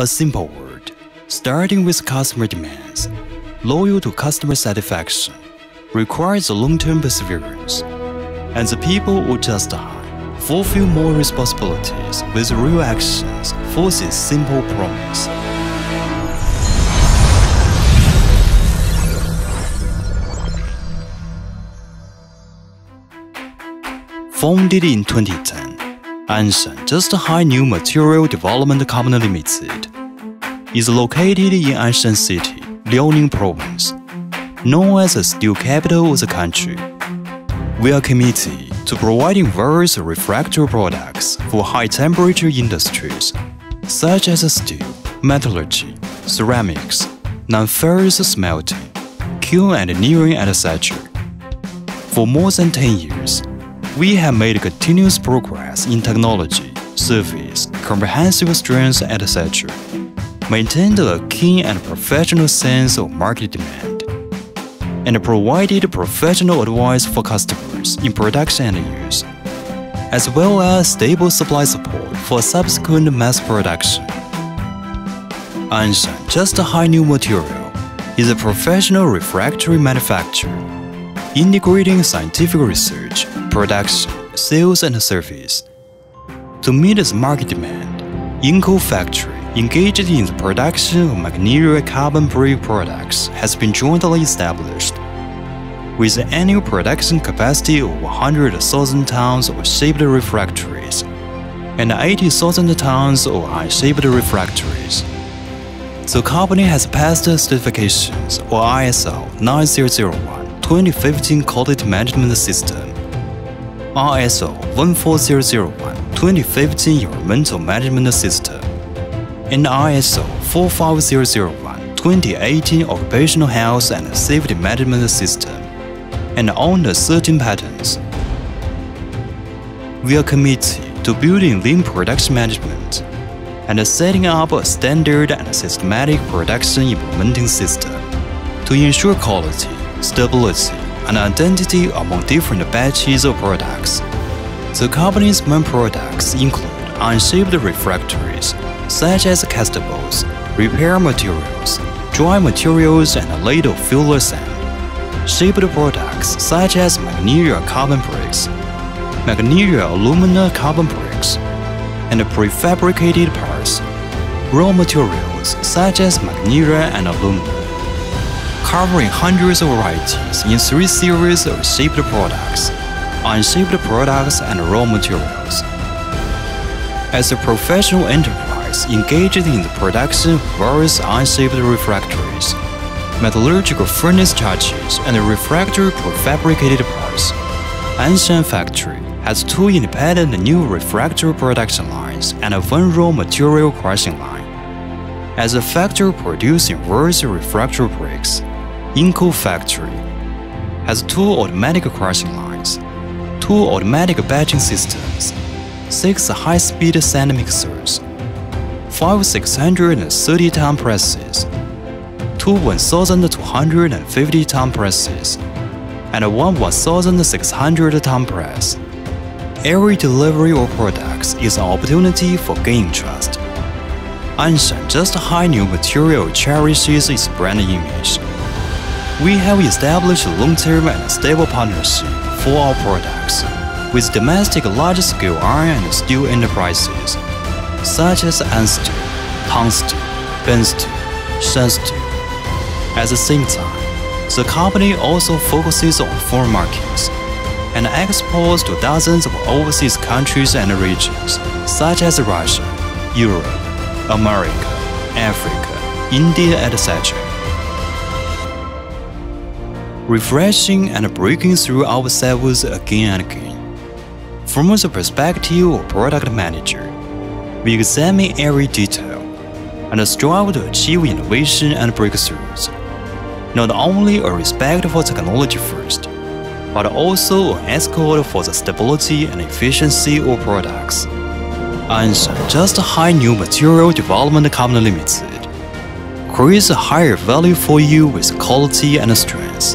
A simple word, starting with customer demands, loyal to customer satisfaction, requires a long-term perseverance, and the people of Justhigh fulfill more responsibilities with real actions for this simple promise. Founded in 2010, Anshan Justhigh New Material Development Co., Ltd. is located in Anshan City, Liaoning Province, known as the steel capital of the country. We are committed to providing various refractory products for high-temperature industries, such as steel, metallurgy, ceramics, non-ferrous smelting, kiln engineering, etc. For more than 10 years, we have made continuous progress in technology, service, comprehensive strength, etc., maintained a keen and professional sense of market demand, and provided professional advice for customers in production and use, as well as stable supply support for subsequent mass production. Anshan Justhigh New Material is a professional refractory manufacturer, integrating scientific research, production, sales, and service. To meet this market demand, Inco Factory, engaged in the production of magnesia carbon-free products, has been jointly established. With an annual production capacity of 100,000 tons of shaped refractories and 80,000 tons of unshaped refractories, the company has passed certifications or ISO 9001:2015 Quality Management System, ISO 14001:2015 Environmental Management System, and ISO 45001:2018 Occupational Health and Safety Management System, and owned 13 patents. We are committed to building lean production management and setting up a standard and systematic production implementing system to ensure quality, stability, and identity among different batches of products. The company's main products include unshaped refractories, such as castables, repair materials, dry materials, and ladle filler sand; shaped products such as magnesia carbon bricks, magnesia alumina carbon bricks, and prefabricated parts; raw materials such as magnesia and aluminum, covering hundreds of varieties in 3 series of shaped products, unshaped products, and raw materials. As a professional enterprise engaged in the production of various unshaped refractories, metallurgical furnace charges, and refractory prefabricated parts, Anshan Factory has 2 independent new refractory production lines and a 1 raw material crushing line. As a factory producing various refractory bricks, Inco Factory has 2 automatic crushing lines, 2 automatic batching systems, 6 high-speed sand mixers, 5 630-ton presses, 2 1,250-ton presses, and 1 1,600-ton press. Every delivery of products is an opportunity for gaining trust. Anshan Justhigh New Material cherishes its brand image. We have established a long-term and stable partnership for our products with domestic large-scale iron and steel enterprises such as Ansteel, Tangsteel, Bensteel, Shensteel. At the same time, the company also focuses on foreign markets and exports to dozens of overseas countries and regions such as Russia, Europe, America, Africa, India, etc. Refreshing and breaking through ourselves again and again. From the perspective of product manager, we examine every detail and strive to achieve innovation and breakthroughs. Not only a respect for technology first, but also an escort for the stability and efficiency of products. Anshan Justhigh New Material Development Co., Ltd. creates a higher value for you with quality and strength.